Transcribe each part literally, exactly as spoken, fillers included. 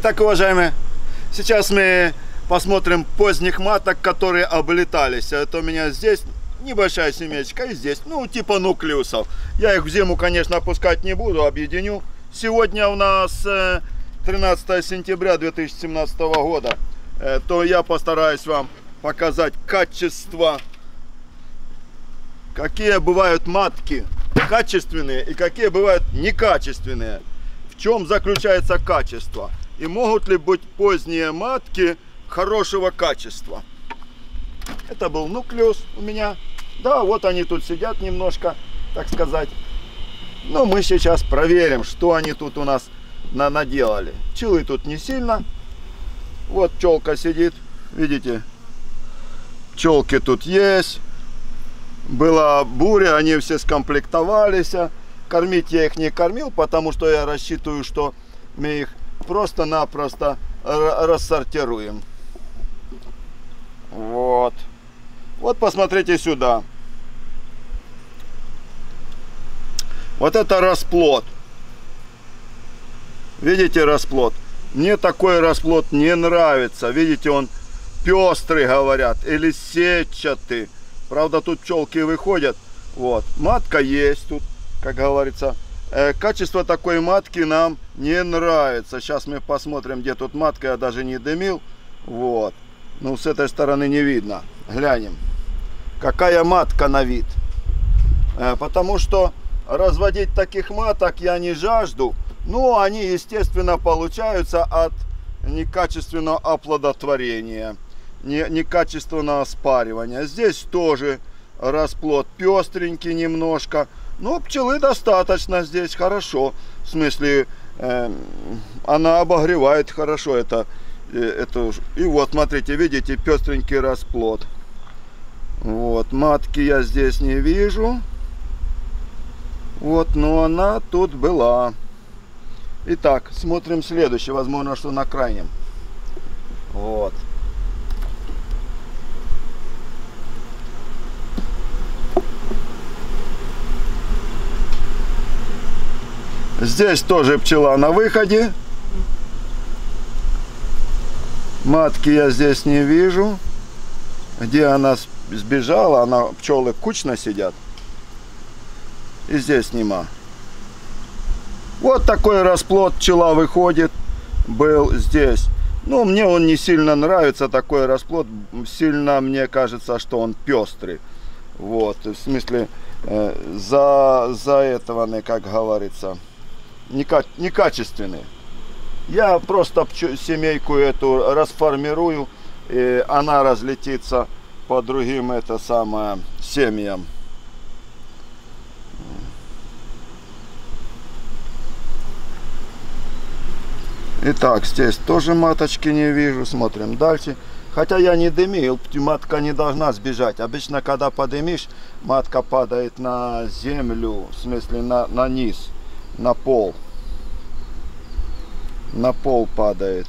Итак, уважаемые, сейчас мы посмотрим поздних маток, которые облетались. Это у меня здесь небольшая семечка и здесь, ну, типа нуклеусов. Я их в зиму, конечно, опускать не буду, объединю. Сегодня у нас тринадцатое сентября две тысячи семнадцатого года. То я постараюсь вам показать качество. Какие бывают матки качественные и какие бывают некачественные. В чем заключается качество? И могут ли быть поздние матки хорошего качества? Это был нуклеус у меня. Да, вот они тут сидят немножко, так сказать. Но мы сейчас проверим, что они тут у нас на наделали. Пчелы тут не сильно. Вот пчелка сидит. Видите? Пчелки тут есть. Была буря, они все скомплектовались. Кормить я их не кормил, потому что я рассчитываю, что мы их просто-напросто рассортируем. Вот. Вот посмотрите сюда. Вот это расплод. Видите расплод? Мне такой расплод не нравится. Видите, он пестрый, говорят, или сетчатый. Правда, тут пчелки выходят. Вот. Матка есть тут, как говорится. Э, качество такой матки нам не нравится. Сейчас мы посмотрим, где тут матка. Я даже не дымил. Вот. Ну, с этой стороны не видно. Глянем, какая матка на вид. Э, потому что разводить таких маток я не жажду. Но они, естественно, получаются от некачественного оплодотворения. Некачественного спаривания. Здесь тоже расплод пестренький немножко. Но пчелы достаточно здесь, хорошо. В смысле, э, она обогревает хорошо это, э, это. И вот, смотрите, видите, пестренький расплод. Вот, матки я здесь не вижу. Вот, но она тут была. Итак, смотрим следующий. Возможно, что на крайнем. Вот. Здесь тоже пчела на выходе. Матки я здесь не вижу. Где она сбежала, она, пчелы кучно сидят. И здесь нема. Вот такой расплод, пчела выходит, был здесь. Ну, мне он не сильно нравится, такой расплод. Сильно мне кажется, что он пестрый. Вот, в смысле, э, за, за этого, как говорится... некачественные. Я просто семейку эту расформирую, и она разлетится по другим это самое семьям. Итак, здесь тоже маточки не вижу. Смотрим дальше. Хотя я не дымил, матка не должна сбежать. Обычно, когда подымишь, матка падает на землю, в смысле на, на низ. На пол. На пол падает.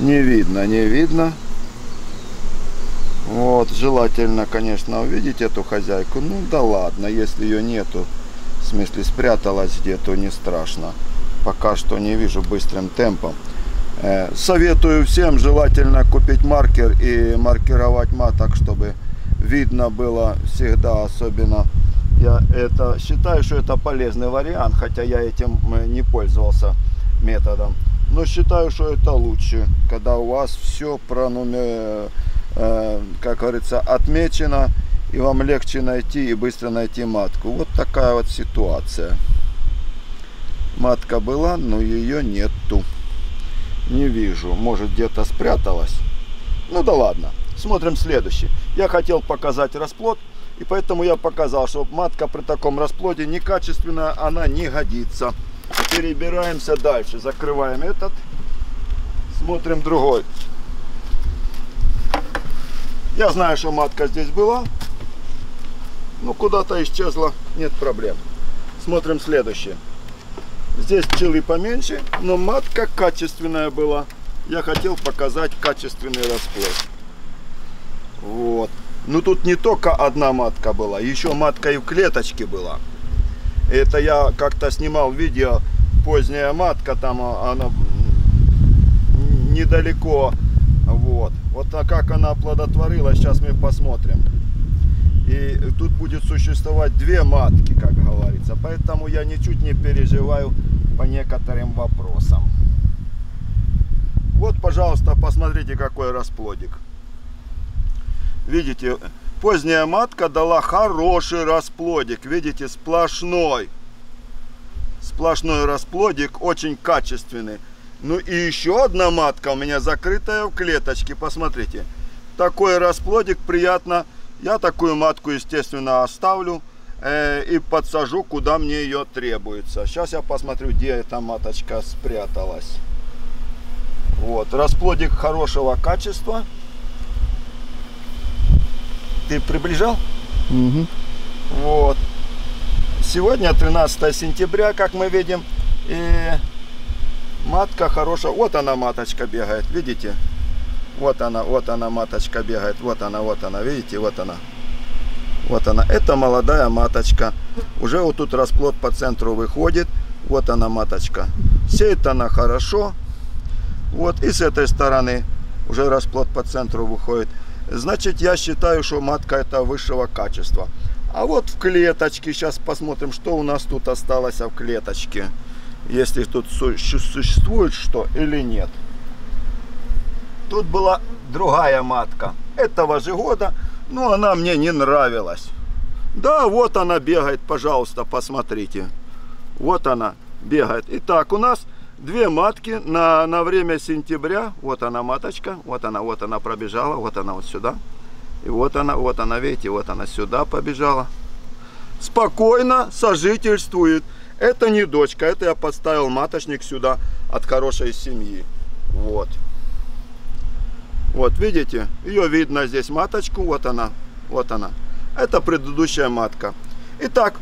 Не видно, не видно. Вот, желательно, конечно, увидеть эту хозяйку. Ну да ладно, если ее нету, в смысле спряталась где-то, не страшно. Пока что не вижу быстрым темпом. Советую всем желательно купить маркер и маркировать маток, чтобы видно было всегда, особенно. Я это считаю, что это полезный вариант, хотя я этим не пользовался методом. Но считаю, что это лучше, когда у вас все пронумер, как говорится, отмечено, и вам легче найти и быстро найти матку. Вот такая вот ситуация. Матка была, но ее нету. Не вижу. Может, где-то спряталась. Ну да ладно. Смотрим следующий. Я хотел показать расплод. И поэтому я показал, что матка при таком расплоде некачественная. Она не годится. Перебираемся дальше. Закрываем этот. Смотрим другой. Я знаю, что матка здесь была. Но куда-то исчезла. Нет проблем. Смотрим следующий. Здесь пчелы поменьше, но матка качественная была. Я хотел показать качественный расплод. Вот. Ну тут не только одна матка была, еще матка и в клеточке была. Это я как-то снимал видео, поздняя матка, там она недалеко. Вот, вот как она оплодотворила, сейчас мы посмотрим. И тут будет существовать две матки, как говорится. Поэтому я ничуть не переживаю по некоторым вопросам. Вот, пожалуйста, посмотрите, какой расплодик. Видите, поздняя матка дала хороший расплодик. Видите, сплошной. Сплошной расплодик, очень качественный. Ну и еще одна матка у меня закрытая в клеточке. Посмотрите, такой расплодик приятно. Я такую матку, естественно, оставлю э, и подсажу, куда мне ее требуется. Сейчас я посмотрю, где эта маточка спряталась. Вот, расплодик хорошего качества. Ты приближал? Угу. Вот. Сегодня тринадцатое сентября, как мы видим. И матка хорошая. Вот она, маточка бегает, видите? Вот она, вот она, маточка бегает. Вот она, вот она, видите, вот она. Вот она, это молодая маточка. Уже вот тут расплод по центру выходит. Вот она, маточка. Сеет она хорошо. Вот, и с этой стороны уже расплод по центру выходит. Значит, я считаю, что матка это высшего качества. А вот в клеточке, сейчас посмотрим, что у нас тут осталось в клеточке. Если тут существует что или нет. Тут была другая матка этого же года, но она мне не нравилась. Да, вот она бегает, пожалуйста, посмотрите. Вот она бегает. Итак, у нас две матки на, на время сентября. Вот она маточка, вот она, вот она пробежала, вот она вот сюда. И вот она, вот она, видите, вот она сюда побежала. Спокойно сожительствует. Это не дочка, это я подставил маточник сюда от хорошей семьи. Вот. Вот, видите, ее видно здесь маточку, вот она, вот она. Это предыдущая матка. Итак,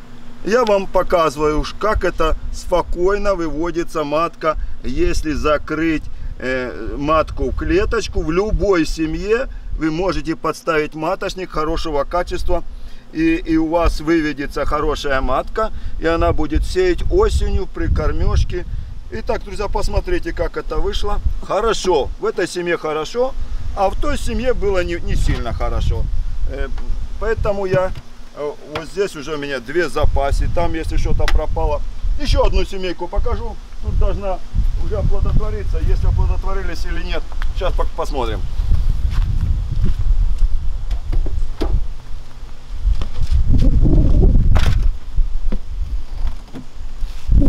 я вам показываю, как это спокойно выводится матка, если закрыть э, матку в клеточку. В любой семье вы можете подставить маточник хорошего качества, и, и у вас выведется хорошая матка, и она будет сеять осенью при кормежке. Итак, друзья, посмотрите, как это вышло. Хорошо, в этой семье хорошо. А в той семье было не, не сильно хорошо. Поэтому я... Вот здесь уже у меня две запаси. Там, если что-то пропало... Еще одну семейку покажу. Тут должна уже оплодотвориться. Если оплодотворились или нет, сейчас посмотрим.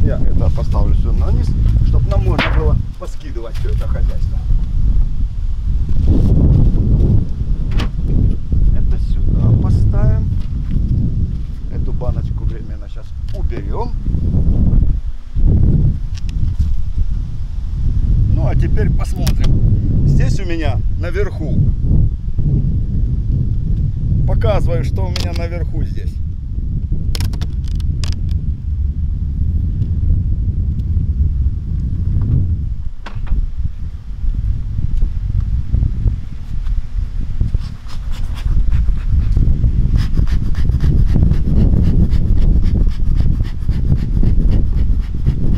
Я это поставлю все на низ, чтобы нам можно было поскидывать все это хозяйство. Это сюда поставим. Эту баночку временно сейчас уберем. Ну а теперь посмотрим. Здесь у меня наверху. Показываю, что у меня наверху здесь.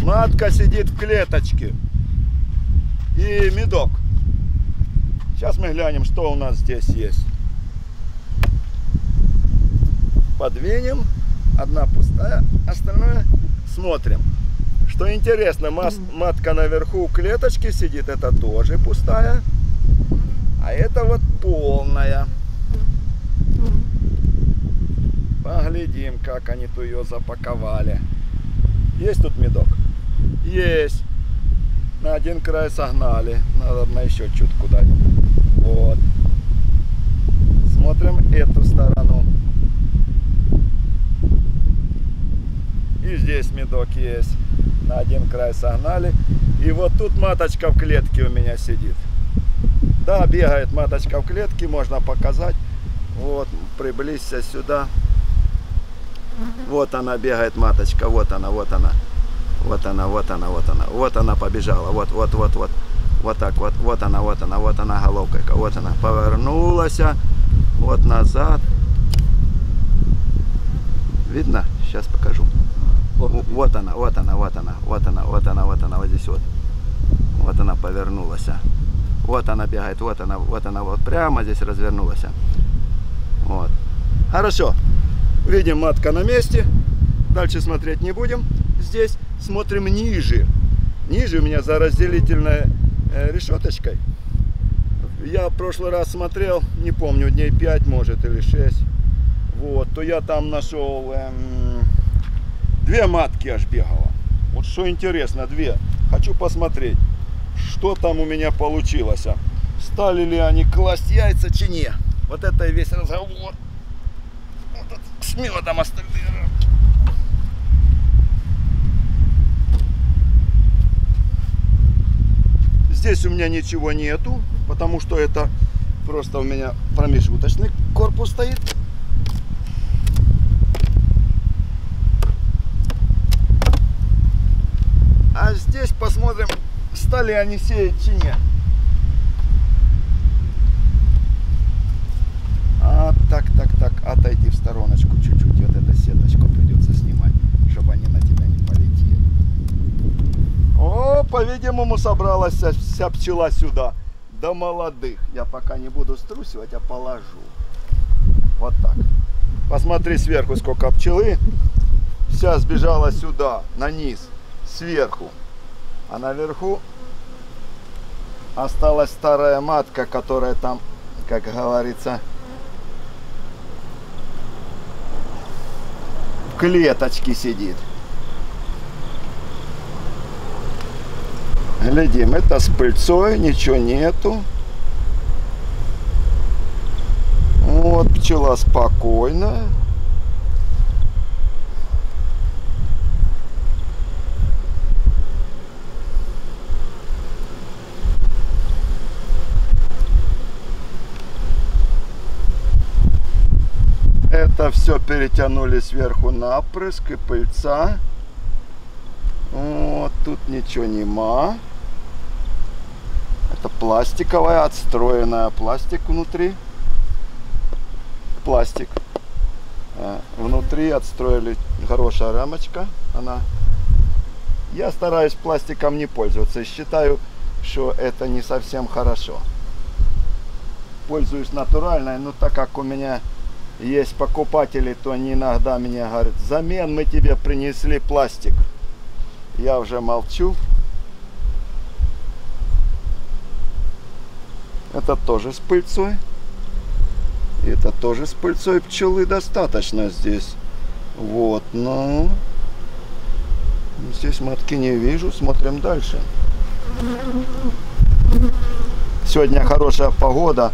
Матка сидит в клеточке и медок. Сейчас мы глянем, что у нас здесь есть. Подвинем, одна пустая, остальное смотрим. Что интересно, матка наверху клеточки сидит, это тоже пустая, а это вот полная. Поглядим, как они ту ее запаковали. Есть тут медок? Есть. На один край согнали. Надо на еще чутку дать. Вот. Смотрим эту сторону. И здесь медок есть. На один край согнали. И вот тут маточка в клетке у меня сидит. Да, бегает маточка в клетке. Можно показать. Вот. Приблизься сюда. Вот она бегает, маточка. Вот она, вот она. Вот она, вот она, вот она, вот она побежала, вот, вот, вот, вот, вот так, вот, вот она, вот она, вот она головка, вот она повернулась, Вот назад. Видно? Сейчас покажу. Вот, вот она, вот она, вот она, вот она, вот она, вот она, вот здесь вот. Вот она повернулась. Вот она бегает, вот она, вот она, вот прямо здесь развернулась. Вот. Хорошо. Видим, матка на месте. Дальше смотреть не будем. Здесь смотрим ниже. Ниже у меня за разделительной решеточкой. Я в прошлый раз смотрел, не помню, дней пять, может, или шесть. Вот, то я там нашел эм, две матки аж бегала. Вот что интересно, две. Хочу посмотреть, что там у меня получилось. Стали ли они класть яйца, чи не. Вот это и весь разговор. Вот с медом остальные. Здесь у меня ничего нету, потому что это просто у меня промежуточный корпус стоит. А здесь посмотрим, стали они сеять чи нет. А, так, так, так, отойди в стороночку чуть-чуть, вот эту сеточку придется снимать, чтобы они на тебя не полетели. О, по-видимому, собралась вся, вся пчела сюда. До молодых. Я пока не буду струсивать, а положу. Вот так. Посмотри сверху, сколько пчелы. Вся сбежала сюда, на низ, сверху. А наверху осталась старая матка, которая там, как говорится, в клеточке сидит. Глядим, это с пыльцой, ничего нету. Вот пчела спокойная. Это все перетянули сверху на опрыск и пыльца. Вот тут ничего нема. Это пластиковая, отстроенная, пластик внутри. Пластик. Внутри отстроили, хорошая рамочка. Она. Я стараюсь пластиком не пользоваться. И считаю, что это не совсем хорошо. Пользуюсь натуральной, но так как у меня есть покупатели, то они иногда мне говорят: взамен мы тебе принесли пластик. Я уже молчу. Это тоже с пыльцой. И это тоже с пыльцой. Пчелы достаточно здесь. Вот, ну. Здесь матки не вижу. Смотрим дальше. Сегодня хорошая погода.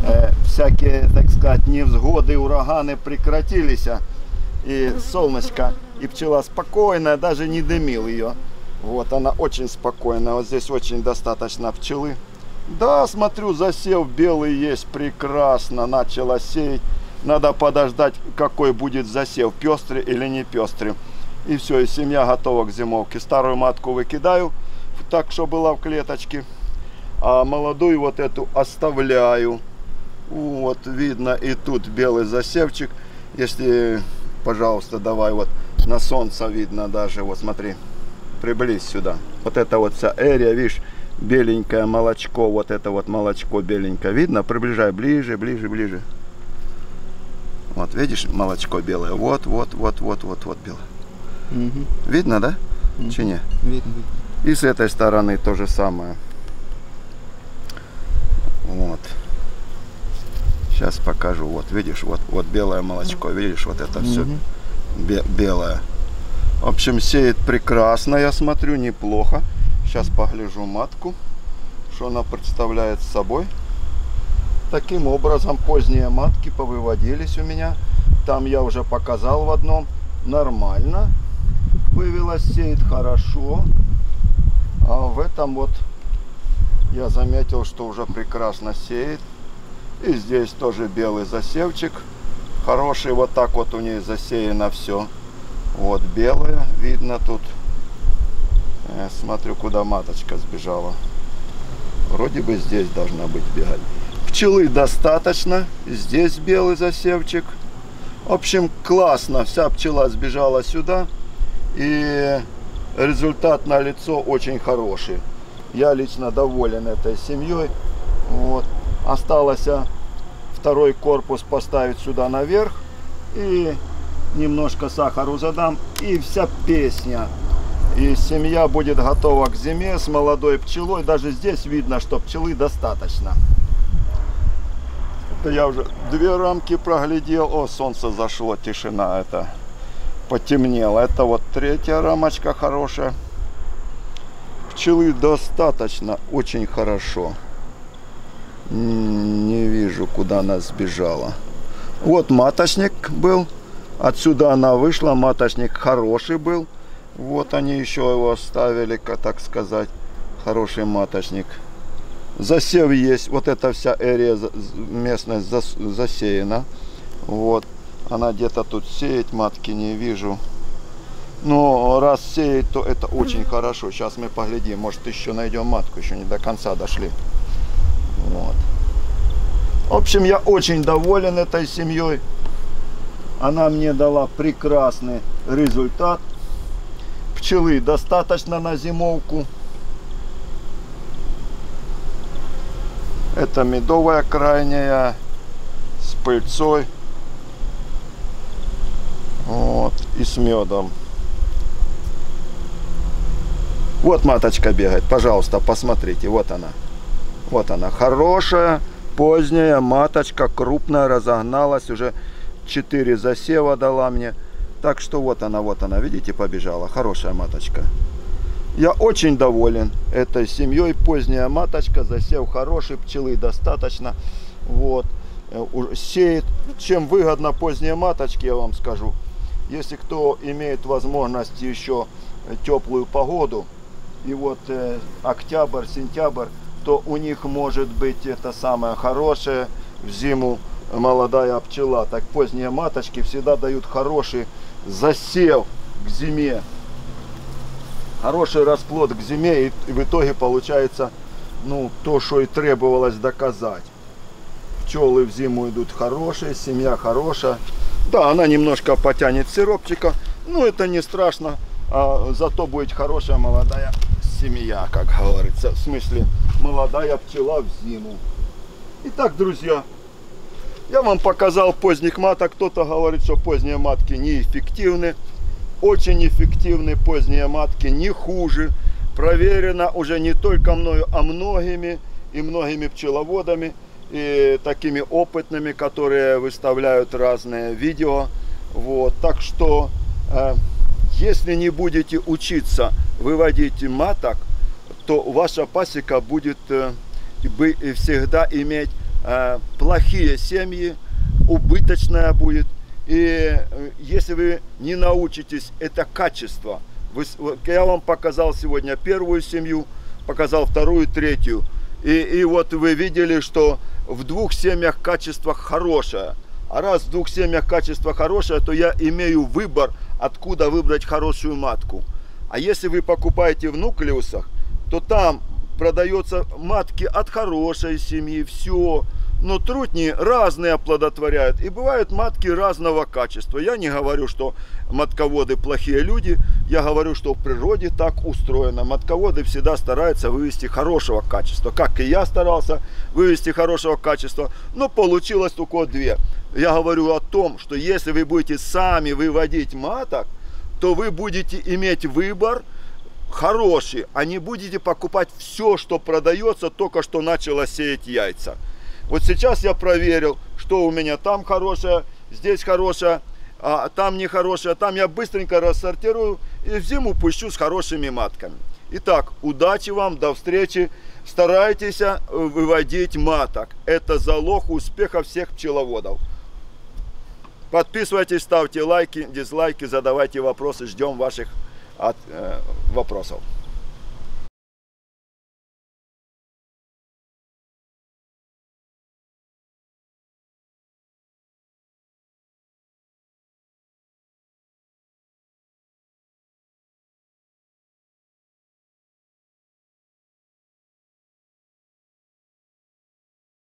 Э, всякие, так сказать, невзгоды, ураганы прекратились. И солнышко, и пчела спокойная, даже не дымил ее. Вот, она очень спокойная. Вот здесь очень достаточно пчелы. Да, смотрю, засев белый есть, прекрасно, начала сеять. Надо подождать, какой будет засев, пестрый или не пестрый. И все, и семья готова к зимовке. Старую матку выкидаю, так, что была в клеточке. А молодую вот эту оставляю. Вот, видно, и тут белый засевчик. Если, пожалуйста, давай, вот на солнце видно даже, вот смотри, приблизь сюда. Вот это вот вся эрия, видишь? Беленькое молочко, вот это вот молочко беленькое. Видно? Приближай, ближе, ближе, ближе. Вот, видишь, молочко белое. Вот, вот, вот, вот, вот, вот белое. Угу. Видно, да? Угу. Чи не? Видно, видно. И с этой стороны то же самое. Вот. Сейчас покажу. Вот, видишь, вот, вот белое молочко. Видишь, вот это все бе- белое. В общем, сеет прекрасно, я смотрю, неплохо. Сейчас погляжу матку, что она представляет собой. Таким образом, поздние матки повыводились у меня. Там я уже показал в одном. Нормально. Вывелась, сеет хорошо. А в этом вот я заметил, что уже прекрасно сеет. И здесь тоже белый засевчик. Хороший, вот так вот у нее засеяно все. Вот белое, видно тут. Смотрю, куда маточка сбежала. Вроде бы здесь должна быть бегать. Пчелы достаточно. Здесь белый засевчик. В общем, классно. Вся пчела сбежала сюда. И результат налицо очень хороший. Я лично доволен этой семьей. Вот. Осталось второй корпус поставить сюда наверх. И немножко сахару задам. И вся песня. И семья будет готова к зиме с молодой пчелой. Даже здесь видно, что пчелы достаточно. Это я уже две рамки проглядел. О, солнце зашло, тишина. Это потемнело. Это вот третья рамочка хорошая. Пчелы достаточно, очень хорошо. Не вижу, куда она сбежала. Вот маточник был. Отсюда она вышла. Маточник хороший был. Вот они еще его оставили, так сказать. Хороший маточник. Засев есть. Вот эта вся эрия, местность засеяна. Вот. Она где-то тут сеет. Матки не вижу. Но раз сеет, то это очень хорошо. Сейчас мы поглядим. Может, еще найдем матку. Еще не до конца дошли. Вот. В общем, я очень доволен этой семьей. Она мне дала прекрасный результат. Пчелы достаточно на зимовку. Это медовая крайняя с пыльцой. Вот. И с медом. Вот маточка бегает. Пожалуйста, посмотрите. Вот она. Вот она. Хорошая, поздняя маточка. Крупная. Разогналась. Уже четыре засева дала мне. Так что вот она, вот она, видите, побежала. Хорошая маточка. Я очень доволен этой семьей. Поздняя маточка, засев хороший, пчелы достаточно. Вот. Сеет. Чем выгодно поздние маточки, я вам скажу. Если кто имеет возможность еще теплую погоду, и вот э, октябрь, сентябрь, то у них может быть это самое хорошее в зиму молодая пчела. Так поздние маточки всегда дают хороший засев к зиме, хороший расплод к зиме, и в итоге получается, ну, то, что и требовалось доказать. Пчелы в зиму идут хорошие, семья хорошая. Да, она немножко потянет сиропчика, но это не страшно, а зато будет хорошая молодая семья, как говорится, в смысле молодая пчела в зиму. Итак, друзья, я вам показал поздних маток. Кто-то говорит, что поздние матки неэффективны. Очень эффективны поздние матки, не хуже. Проверено уже не только мною, а многими и многими пчеловодами. И такими опытными, которые выставляют разные видео. Вот. Так что, э, если не будете учиться выводить маток, то ваша пасека будет э, всегда иметь плохие семьи, убыточная будет. И если вы не научитесь это качество, вы, я вам показал сегодня первую семью, показал вторую, третью, и, и вот вы видели, что в двух семьях качество хорошее. А раз в двух семьях качество хорошее, то я имею выбор, откуда выбрать хорошую матку. А если вы покупаете в нуклеусах, то там продаются матки от хорошей семьи, все. Но трутни разные оплодотворяют. И бывают матки разного качества. Я не говорю, что матководы плохие люди. Я говорю, что в природе так устроено. Матководы всегда стараются вывести хорошего качества. Как и я старался вывести хорошего качества. Но получилось только две. Я говорю о том, что если вы будете сами выводить маток, то вы будете иметь выбор хорошие, а не будете покупать все, что продается, только что начало сеять яйца. Вот сейчас я проверил, что у меня там хорошее, здесь хорошее, а там нехорошее. Там я быстренько рассортирую и в зиму пущу с хорошими матками. Итак, удачи вам, до встречи. Старайтесь выводить маток. Это залог успеха всех пчеловодов. Подписывайтесь, ставьте лайки, дизлайки, задавайте вопросы. Ждем ваших от э, вопросов.